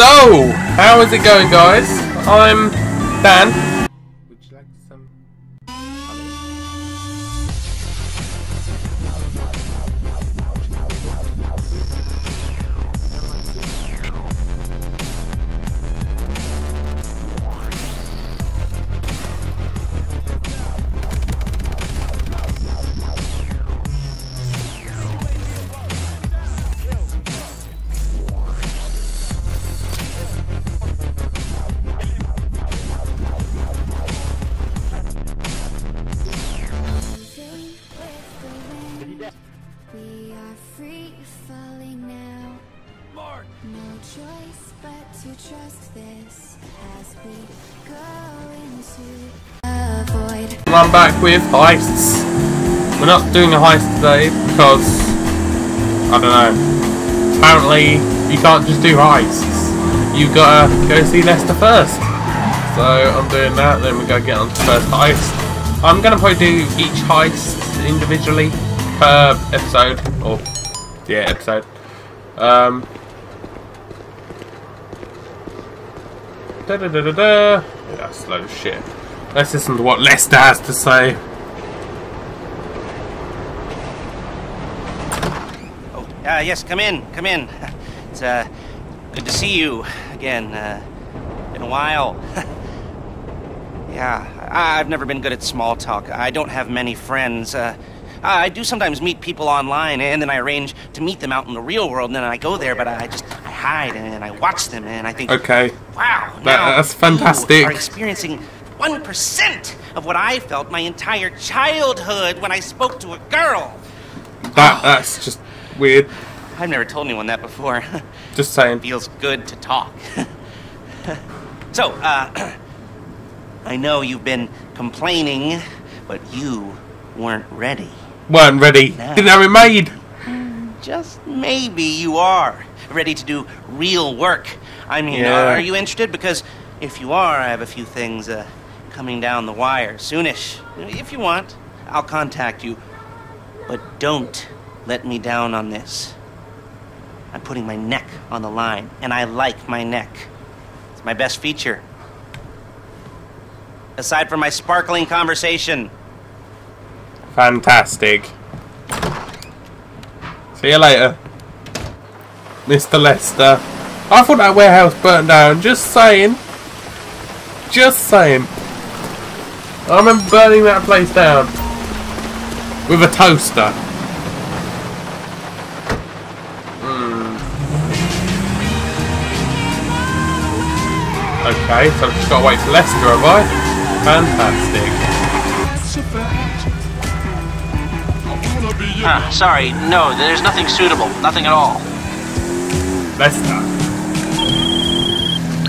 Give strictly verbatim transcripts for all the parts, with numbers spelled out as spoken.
So, how is it going, guys? I'm Dan. Would you like some? I'm back with heists. We're not doing a heist today because, I don't know, apparently you can't just do heists. You've got to go see Lester first. So I'm doing that, then we're going to get on to the first heist. I'm going to probably do each heist individually per episode, or yeah, episode. Um, da da da da da. Yeah, that's a load of shit. Let's listen to what Lester has to say. Oh, uh, yes, come in, come in. It's uh, good to see you again. Uh, been a while. Yeah, I've never been good at small talk. I don't have many friends. Uh, I do sometimes meet people online, and then I arrange to meet them out in the real world, and then I go there, but I just I hide and I watch them, and I think, okay, wow, that, now that's fantastic. You are experiencing one percent of what I felt my entire childhood when I spoke to a girl. That, that's just weird. I've never told anyone that before. Just saying. It feels good to talk. So, uh, I know you've been complaining, but you weren't ready. Weren't ready. No. Didn't have it made. Just maybe you are ready to do real work. I mean, yeah. Are you interested? Because if you are, I have a few things, uh, coming down the wire soonish. If you want, I'll contact you, but don't let me down on this. I'm putting my neck on the line, and I like my neck. It's my best feature, aside from my sparkling conversation. Fantastic. See you later, Mister Lester. I thought that warehouse burnt down, just saying. Just saying. I remember burning that place down with a toaster. Mm. Okay, so I've just got to wait for Lester, have I? Fantastic. Huh, sorry, no, there's nothing suitable, nothing at all. Lester.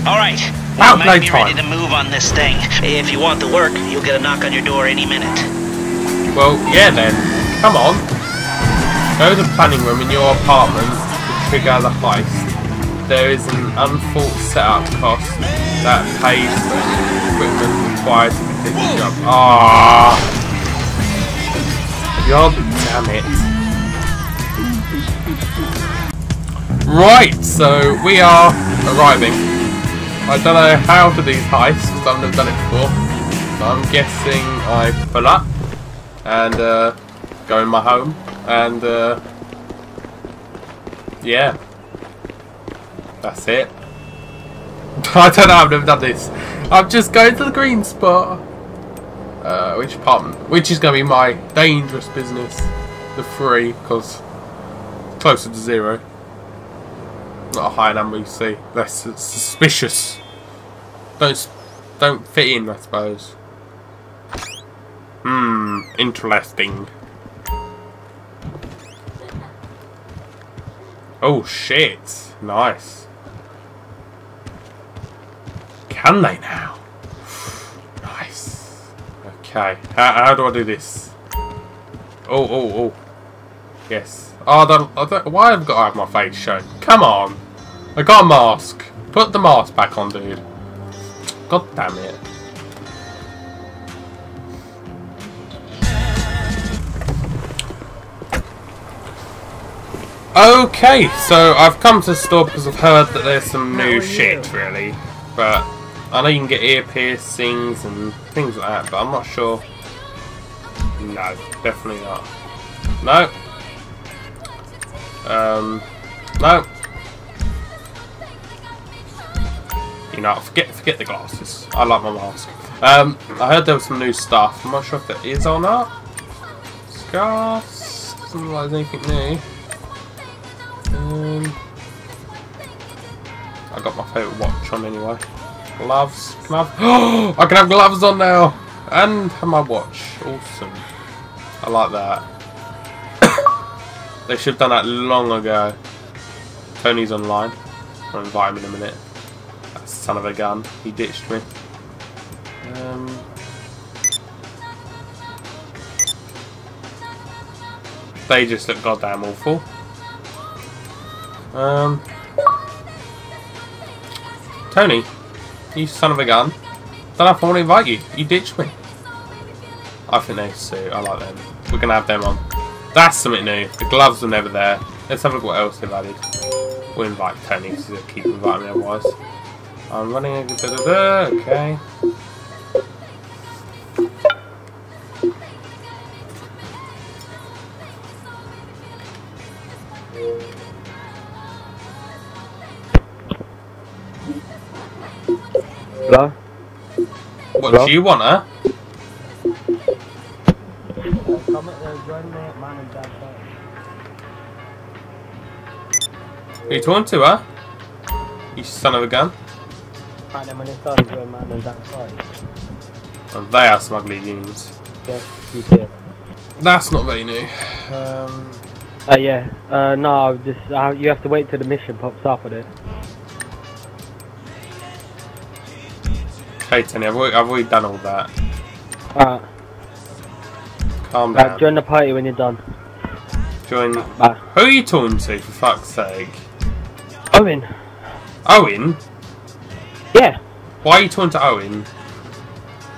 All right. Well, we might be ready to move on this thing. If you want the work, you'll get a knock on your door any minute. Well, yeah then. Come on. Go to the planning room in your apartment to trigger the heist. There is an unforced setup cost that pays for equipment required to complete the job. Ah. God damn it. Right. So we are arriving. I don't know how to do these heists because I've never done it before. So I'm guessing I pull up and uh, go in my home and uh, yeah, that's it. I don't know, I've never done this. I'm just going to the green spot. Uh, which apartment? Which is going to be my dangerous business. The three, because closer to zero. Not a high number, you see. That's suspicious. Don't don't fit in, I suppose. Hmm, interesting. Oh shit! Nice. Can they now? Nice. Okay. How how do I do this? Oh oh oh. Yes. Oh, I don't, I don't, why have I got to have my face shown? Come on! I got a mask. Put the mask back on, dude. God damn it. Okay, so I've come to the store because I've heard that there's some new shit, really. But I know you can get ear piercings and things like that, but I'm not sure. No, definitely not. No. Um, no. You know, forget forget the glasses. I like my mask. Um, I heard there was some new stuff. I'm not sure if it is or not. Scarves. Doesn't look like anything new. Um, I got my favourite watch on anyway. Gloves. Can I have? Oh, I can have gloves on now, and have my watch. Awesome. I like that. They should have done that long ago. Tony's online. I'll invite him in a minute. That son of a gun. He ditched me. Um. They just look goddamn awful. Um, Tony, you son of a gun. Don't know if I want to invite you. You ditched me. I think they suit. I like them. We're going to have them on. That's something new. The gloves were never there. Let's have a look what else they've added. We'll invite Tony because he'll keep inviting me otherwise. I'm running a da da da. Okay. Hello? What Hello? Do you want, huh? Who you talking to, huh? You son of a gun. And they are some ugly unions. Yeah, that's not very new. Um. Uh, yeah. Uh, no, just uh, you have to wait till the mission pops up with it. Hey Tony, I've already, I've already done all that. Alright. Calm down. Right, join the party when you're done. Join... Bye. Who are you talking to, for fuck's sake? Owen. Owen? Yeah. Why are you talking to Owen?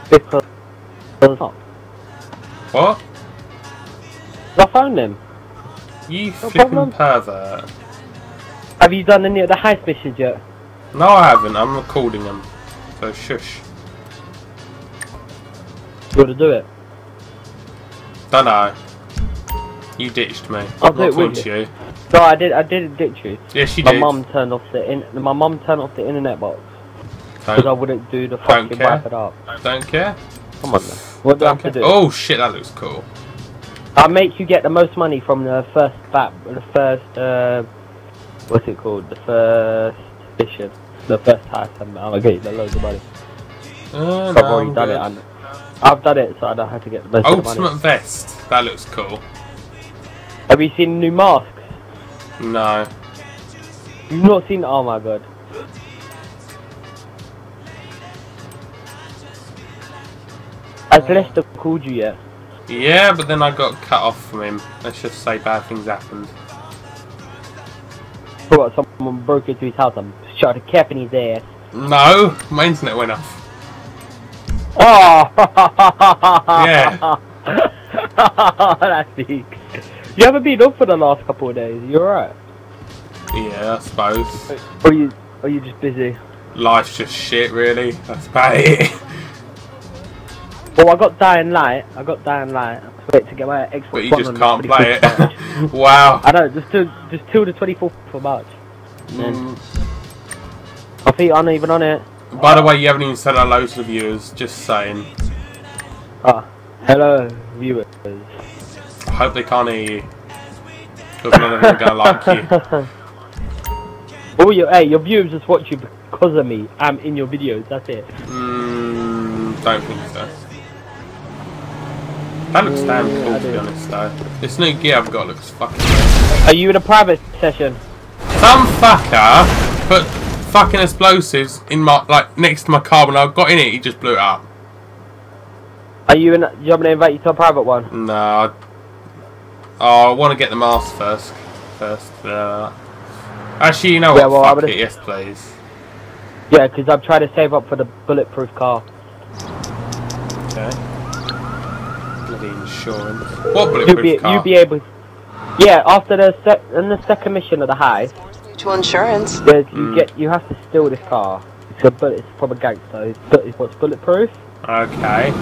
Because... What? I found him. You no flipping problem. Pervert. Have you done any of the heist missions yet? No, I haven't. I'm recording them. So shush. You want to do it? Dunno. You ditched me. I'll do it with you. No, I did. I didn't ditch you. Yes, you did. My mum turned off the in. My mum turned off the internet box because I wouldn't do the fucking wipe it up. Don't care. Come on. Then. What do I have to do? Oh shit, that looks cool. I'll make you get the most money from the first bat. The first. Uh, what's it called? The first mission. The first time I'm gonna get the loads of money. Uh, so I've already no, done good. it and I've done it so I don't have to get the most Ultimate of money. Vest, that looks cool. Have you seen new masks? No. You've not seen oh my god. Has uh, Lester called you yet? Yeah, but then I got cut off from him. Let's just say bad things happened. What, someone broke into his house and shot a cap in his ass? No, my internet went off. Oh! Yeah. That's big. You haven't been up for the last couple of days, you alright? Yeah, I suppose. Or are you, are you just busy? Life's just shit, really. That's about it. Well, I got Dying Light. I got Dying Light. I wait to get my Xbox One. But you just on can't play it. Wow. I know. Just till, just till the twenty-fourth of March. Mm. My feet aren't even on it. By the way, you haven't even said hello to the viewers. Just saying. Ah, hello viewers. I hope they can't hear you. Because none of them are gonna like you. Oh, your hey, your viewers just watch you because of me. I'm in your videos. That's it. Mm, don't think so. That looks damn cool, yeah, to be honest, though. This new gear I've got looks fucking good. Are you in a private session? Some fucker put fucking explosives in my, like, next to my car. When I got in it, he just blew it up. Are you in, do you want me to invite you to a private one? No. I, oh, I want to get the mask first. First. Uh, actually, you know yeah, what, well, fuck it, yes please. Yeah, because I'm trying to save up for the bulletproof car. Okay. Insurance. What bulletproof you'll be, car? You'll be able. Yeah, after the sec in the second mission of the high. To insurance. There's, you mm. get you have to steal this car. It's a bullet. It's from a gangster. It's, it's what's bulletproof. Okay.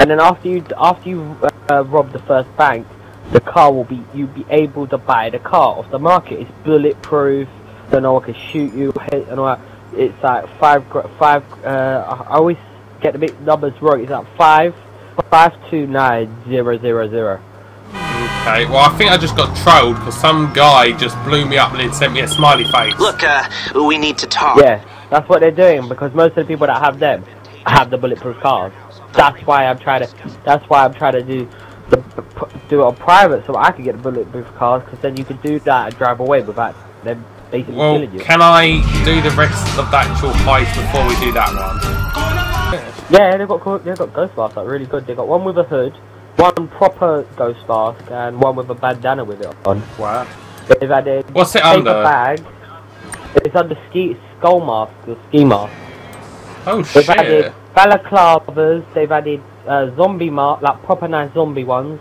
And then after you after you uh, rob the first bank, the car will be you'll be able to buy the car off the market. It's bulletproof, so no one can shoot you. Hit and all that. It's like five five. Uh, I always get the big numbers wrong. It's like five five two nine zero zero zero. Okay, well I think I just got trolled because some guy just blew me up and then sent me a smiley face. Look, uh, we need to talk. Yeah, that's what they're doing because most of the people that have them have the bulletproof cars. That's why I'm trying to. That's why I'm trying to do the do it on private so I can get the bulletproof cars because then you can do that and drive away without them basically well, killing you. Well, can I do the rest of the actual heist before we do that one? Yeah, they've got they've got ghost masks, like really good. They got one with a hood. One proper ghost mask and one with a bandana with it on. Wow. They've added What's it under? Bag. It's under ski skull mask or ski mask. Oh shit. They've added balaclavas. They've added uh, zombie mask, like proper nice zombie ones.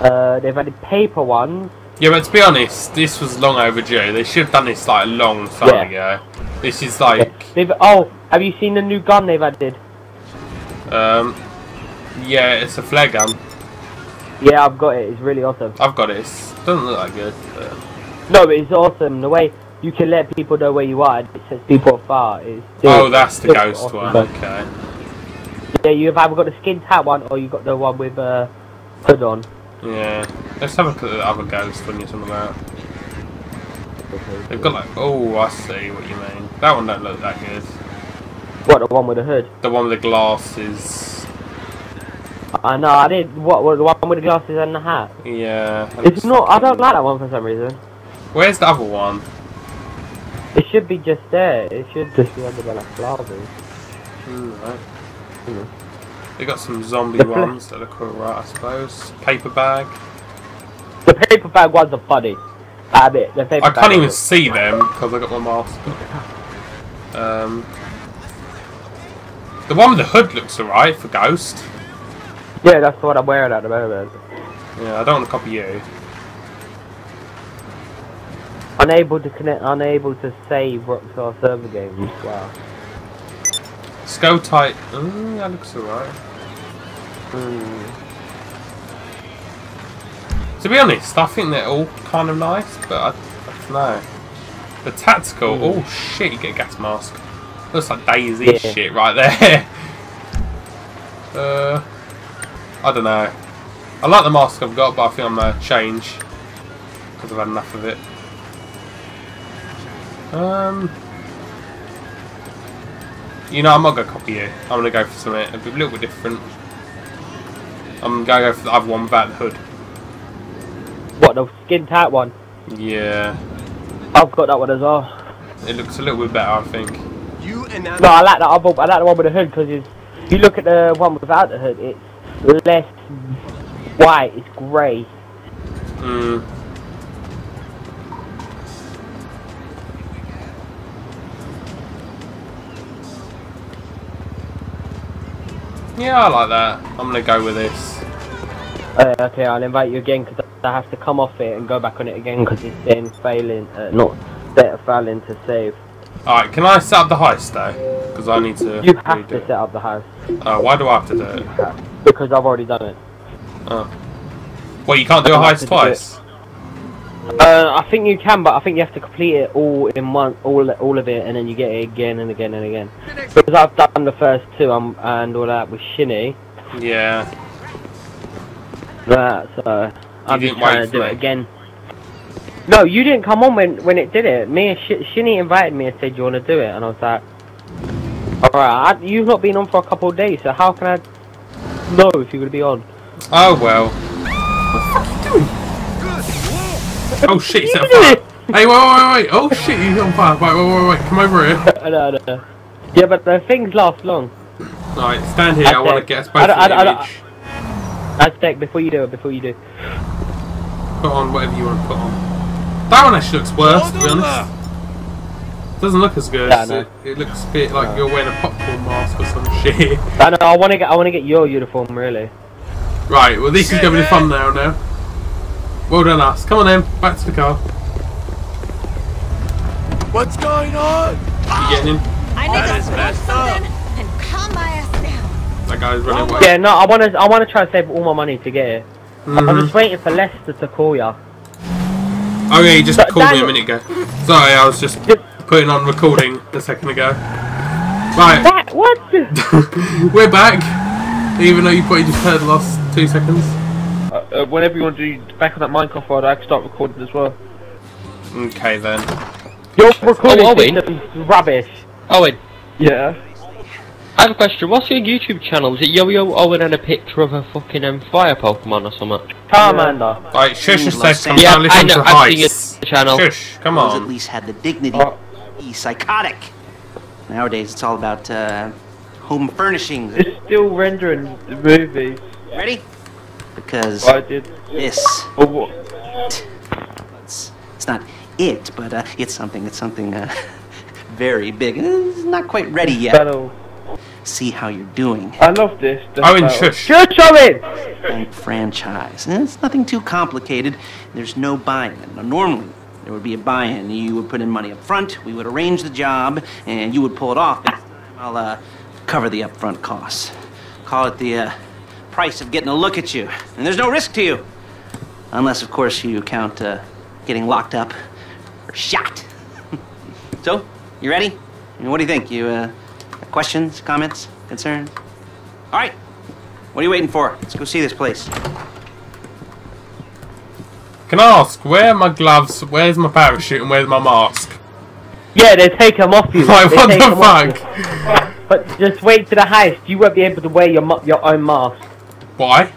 Uh, they've added paper ones. Yeah, but to be honest, this was long overdue. They should have done this like a long time yeah. ago. This is like. They've, oh, have you seen the new gun they've added? Um, yeah, it's a flare gun. Yeah, I've got it. It's really awesome. I've got it. It doesn't look that good. But... No, but it's awesome. The way you can let people know where you are, and it says people far. It's still, oh, that's the ghost awesome one. Gun. Okay. Yeah, you've either got the skin tag one or you've got the one with a uh, hood on. Yeah. Let's have a look at the other ghost when you're talking about. They've got like... Oh, I see what you mean. That one don't look that good. What, the one with the hood? The one with the glasses. I uh, know, I did what, what, the one with the glasses and the hat. Yeah. It's not, I don't like that one for some reason. Where's the other one? It should be just there, it should just be under the balaclavas. Alright. Mm. They got some zombie the ones that look alright, I suppose. Paper bag. The paper bag ones are funny. I admit, the paper I can't bag even see them because I got my mask on. Um, the one with the hood looks alright for Ghost. Yeah, that's the one I'm wearing at the moment. Yeah, I don't want to copy you. Unable to connect, unable to save Rockstar server games. Wow. Skull type. Mm, that looks alright. Mm. To be honest, I think they're all kind of nice, but I, I don't know. The tactical. Mm. Oh shit, you get a gas mask. Looks like Daisy yeah. shit right there. uh. I don't know. I like the mask I've got, but I think I'm going to change. Because I've had enough of it. Um, you know, I'm not going to copy you. I'm going to go for something a little bit different. I'm going to go for the other one without the hood. What, the skin tight one? Yeah. I've got that one as well. It looks a little bit better, I think. You and no, I like, that other, I like the one with the hood, because if you look at the one without the hood, it's... less white, it's grey. Mm. Yeah, I like that. I'm gonna go with this. Uh, okay, I'll invite you again because I have to come off it and go back on it again because it's been failing, uh, not better failing to save. Alright, can I set up the heist though? Because I need to. You have to set up the heist. Oh, why do I have to do it? Because I've already done it. Oh. Well, you can't do a heist twice. Uh, I think you can, but I think you have to complete it all in one, all, all of it, and then you get it again and again and again. Because I've done the first two um, and all that with Shinny. Yeah. That so I'm just trying to do it again. No, you didn't come on when when it did it. Me and Sh Shinny invited me and said, "Do you want to do it?" And I was like, "All right, I, you've not been on for a couple of days, so how can I?" No, if you're gonna be on. Oh well. Oh shit, he's on fire. Hey, wait, wait, wait. Oh shit, he's on fire. Wait, wait, wait, wait. Come over here. no, no, no. Yeah, but the things last long. Alright, stand here. Aztec. I want to get us both an image. Aztec, before you do it, before you do. Put on whatever you want to put on. That one actually looks worse, to be honest. It doesn't look as good. Yeah, so no. it, it looks a bit like no. you're wearing a popcorn mask or some shit. I know. I want to get. I want to get your uniform, really. Right. Well, this is going to be fun now. Now. Well done us. Come on then, back to the car. What's going on? You getting in? I need to smash something and calm my ass down. That guy's running away. Yeah, no, I wanna I wanna try and save all my money to get it. Mm-hmm. I'm just waiting for Lester to call ya. Oh yeah, he just so, called me a minute ago. Sorry, I was just putting on recording a second ago. Right. That, what? We're back. Even though you probably just heard the last two seconds. Uh, uh, whenever you want to do back on that Minecraft ride, I can start recording as well. Okay then. Your recording oh, system is rubbish. Owen. Yeah? I have a question. What's your YouTube channel? Is it Yo-Yo Owen and a picture of a fucking um, fire Pokemon or something? Charmander. Yeah. Right, shush instead. Come yeah, down, listen I know, to I've seen your channel. Shush, come on. At least had the dignity oh. He's psychotic. Nowadays, it's all about uh, home furnishings. It's still rendering the movie. Ready? Because I did. This. Oh, what? It's, it's not it, but uh, it's something. It's something uh, very big. It's not quite ready yet. Battle. See how you're doing. I love this. Owen, shush. Shush, Owen! And franchise. And it's nothing too complicated. There's no buy-in. Now, normally, there would be a buy-in. You would put in money up front, we would arrange the job, and you would pull it off. This time I'll uh, cover the upfront costs. Call it the uh, price of getting a look at you. And there's no risk to you. Unless, of course, you count uh, getting locked up or shot. So, you ready? And what do you think? You uh, have questions, comments, concerns? All right. What are you waiting for? Let's go see this place. Can I ask, where are my gloves, where's my parachute, and where's my mask? Yeah, they take them off you. Like, what the fuck? But just wait to the heist, you won't be able to wear your your own mask. Why?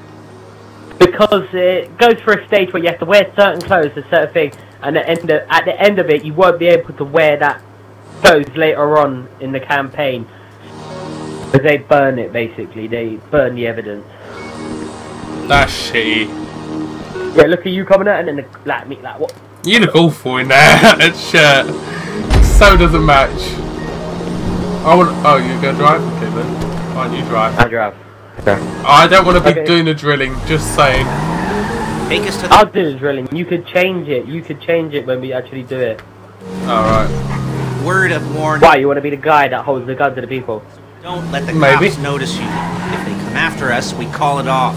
Because it goes for a stage where you have to wear certain clothes, a certain thing, and at the end of, at the end of it, you won't be able to wear that clothes later on in the campaign. Because they burn it, basically. They burn the evidence. That's shitty. Yeah, look at you coming out and then the black meat, like what? You look awful in there, that shirt. So doesn't match. I want. Oh, you're gonna drive? Okay then. Why don't you drive? I drive. Okay. I don't want to be okay. doing the drilling. Just saying. Take us to. I'll do the drilling. You could change it. You could change it when we actually do it. All right. Word of warning. Why you want to be the guy that holds the gun to the people? Don't let the cops Maybe. notice you. If they come after us, we call it off.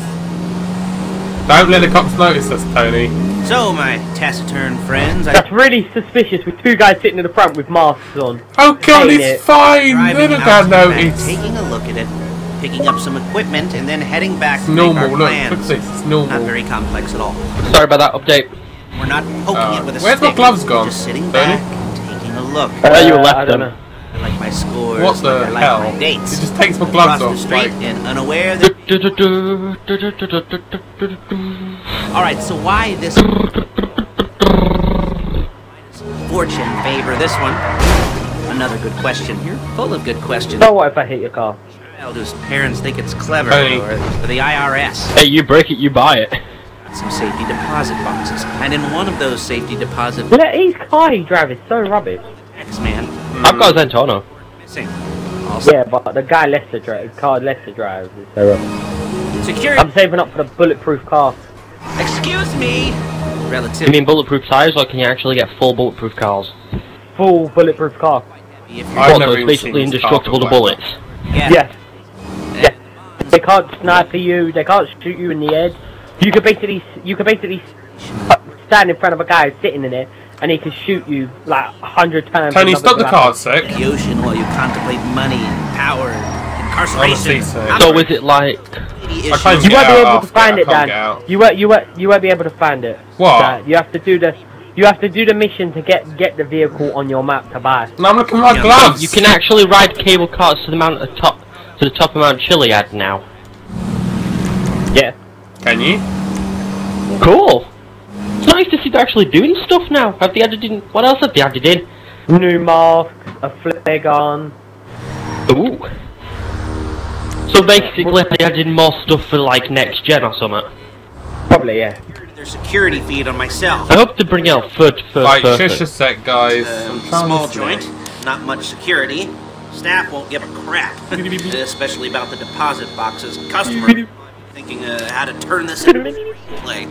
Don't let the cops notice us, Tony. So, my taciturn friends... I That's really suspicious with two guys sitting in the front with masks on. Oh god, Ain't it's it. fine! Driving out to the back, taking a look at it, picking up some equipment, and then heading back it's to normal, make our plans. Look, look at this, it's normal. Not very complex at all. Sorry about that update. We're not poking uh, it with a where's stick. Where's my gloves gone? We're just sitting Tony? back and taking a look. Uh, uh, you left I don't them. Know. I like my scores, what the I like hell? my dates. It just takes my gloves off, the street like... and unaware that... Alright, so why this... Fortune favor this one? Another good question. You're full of good questions. Oh, what if I hit your car? Child's parents think it's clever, hey. or the I R S. Hey, you break it, you buy it. Some safety deposit boxes, and in one of those safety deposit... Look at his car he drives, it's so rubbish. X-Man. I've got a Zentorno. Yeah, but the guy Lester drives, car Lester drives is so wrong. Security. I'm saving up for the bulletproof car. Excuse me. Relative. You mean bulletproof tires, or can you actually get full bulletproof cars? Full bulletproof car. I've never even basically seen indestructible to bullets. Yeah. Yes. Yeah. Yeah. They can't sniper you. They can't shoot you in the head. You could basically, you could basically stand in front of a guy sitting in it. And he can shoot you like a hundred times. Tony, stop the car, sec. The ocean while you contemplate money and power, incarceration. So is it like? You won't be able to find it, Dan. You won't, you won't, you won't be able to find it. What? Dan. You have to do the, you have to do the mission to get get the vehicle on your map to buy. No, I'm looking at my gloves. You can actually ride cable cars to the mount of top, to the top of Mount Chiliad now. Yeah. Can you? Cool. It's nice to see they're actually doing stuff now. Have they added in? What else have they added in? New mask, a flare gun. Ooh. So basically, they added more stuff for like next gen or something. Probably, yeah. Their security feed on myself. I hope to bring out third, third, right, just a sec, guys. Um, small joint, not much security. Staff won't give a crap, especially about the deposit boxes. Customer. looking at how to turn this into a play.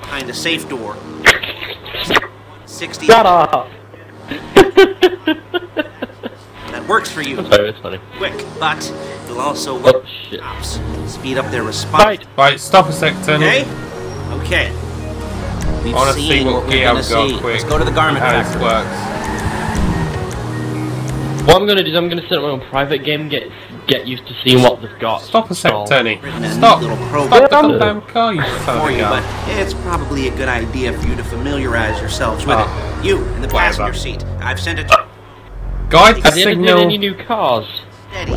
Behind the safe door. sixty. Shut up! That works for you. I'm sorry, it's funny. Quick, but you'll also work. Oh, shit. Ops. Speed up their response. Right, right, stop a sec, Tony. Okay. Okay. We've I seen see what, what we're gonna see. Quick. Let's go to the garment factory. What I'm gonna do is I'm gonna set up my own private game and get get used to seeing what they've got. Stop a sec, Tony. Stop. Stop the damn car, you son of a gun. It's probably a good idea for you to familiarize yourselves with oh. it. You in the passenger Whatever. seat. I've sent it. To Guide the signal. Any new cars? Steady.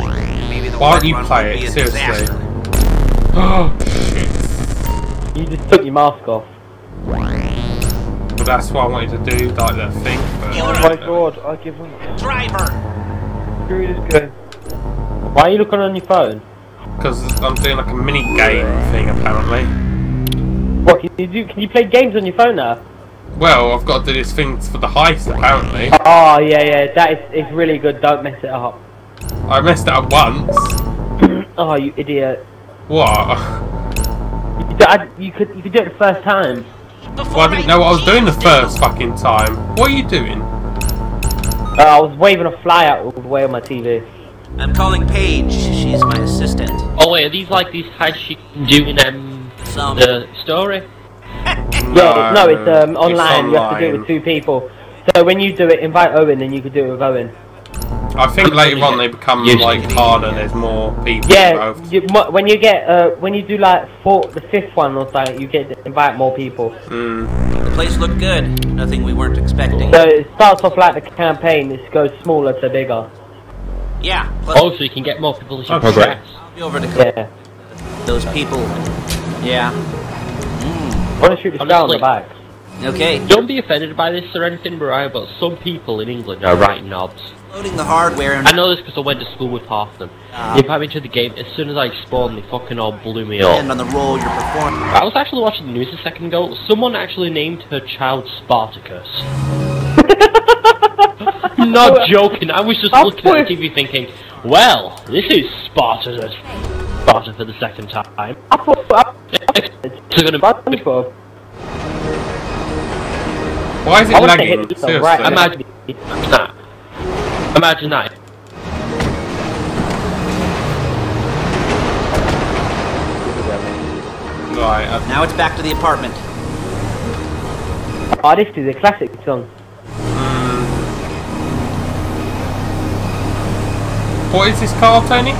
Maybe the Why aren't you playing it seriously? You just took your mask off. But that's what I wanted to do, like that thing. But oh my god, I give up. Driver! Screw this guy. Why are you looking on your phone? Because I'm doing like a mini game thing apparently. What, can you, do, can you play games on your phone now? Well, I've got to do this thing for the heist apparently. Oh yeah, yeah, that is it's really good, don't mess it up. I messed it up once. Oh, you idiot. What? You, I, you, could, you could do it the first time. Before well, I didn't know what I was doing the first fucking time. What are you doing? Uh, I was waving a fly out all the way on my T V. I'm calling Paige. She's my assistant. Oh wait, are these like these hides she can do in um, Some. the story? Yeah, no, no it's, um, online. it's online. You have to do it with two people. So when you do it, invite Owen and you can do it with Owen. I think later on they become Usually. like harder. There's more people. Yeah, you, when you get uh, when you do like four, the fifth one or something, you get to invite more people. Mm. The place looked good. Nothing we weren't expecting. So it starts off like the campaign. It goes smaller to bigger. Yeah. Oh, so you can get more people. Oh, great. I'll be over to yeah. those people. Yeah. Mm. I want to shoot this guy on the back. Okay. Don't be offended by this or anything, Mariah, but some people in England are right knobs. Loading the hardware and I know this because I went to school with half of them. Uh, if I'm into the game, as soon as I spawned, they fucking all blew me up. And on the role you're performing. I was actually watching the news a second ago. Someone actually named her child Spartacus. Not joking. I was just I'll looking at the T V thinking, well, this is Spartacus. Sparta for the second time. I thought I thought Why is it lagging? Seriously. Right. Imagine that. Imagine that. Right. I've... Now it's back to the apartment. Oh, this is a classic song. Mm. What is this car, Tony?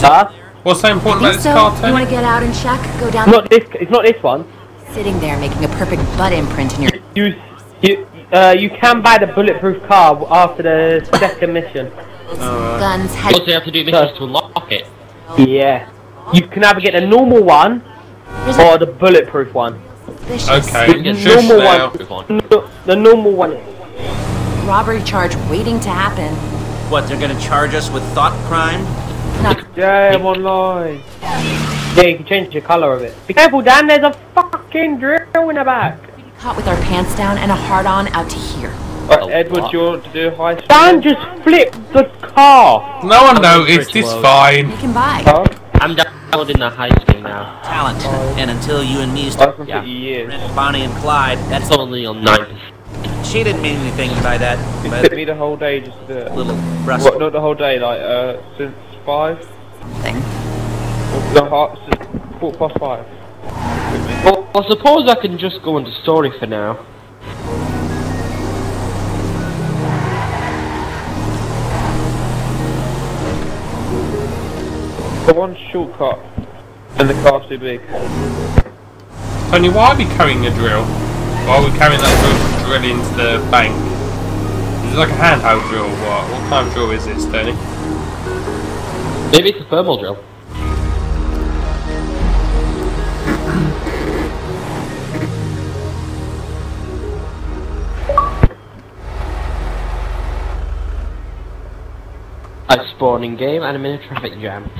Huh? What's so important about this so? car, Tony? You want to get out and check? Go down. Not this. It's not this one. Sitting there making a perfect butt imprint in your... You, you, uh, you can buy the bulletproof car after the second mission. Uh, Guns head... Also, you have to do missions to unlock it. Yeah. You can either get the normal one, or the bulletproof one. Okay, the normal one, no, the normal one. Robbery charge waiting to happen. What, they're gonna charge us with thought crime? Not yeah, one line. Yeah, you can change the colour of it. Be careful, Dan, there's a fucking drill in the back. We got caught with our pants down and a hard-on out to here. Right, oh, Edward, do you want to do high school? Dan just flipped the car! No one noticed, it's fine. You can buy. Huh? I'm downloading the high school now. Talent, oh. and until you and me start oh, yeah. years. Bonnie and Clyde, that's only on nine. She didn't mean anything by that. It took me the whole day just to do it. Little rusty. What, not the whole day, like, uh, since five? Thing. The heart's just four past five. Well, I suppose I can just go into story for now. The one shortcut, and the car's too big. Tony, why are we carrying a drill? Why are we carrying that drill, drill into the bank? Is it like a handheld drill or what? What kind of drill is this, Tony? Maybe it's a thermal drill. I spawn in game and I'm in a traffic jam.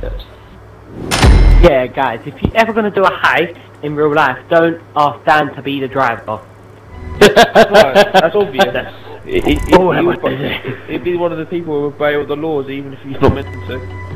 Good. Yeah, guys, if you're ever gonna do a heist in real life, don't ask Dan to be the driver. That's, right. That's obvious. It, it, oh, it'd, be, it'd be one of the people who would obey all the laws even if he's not meant to.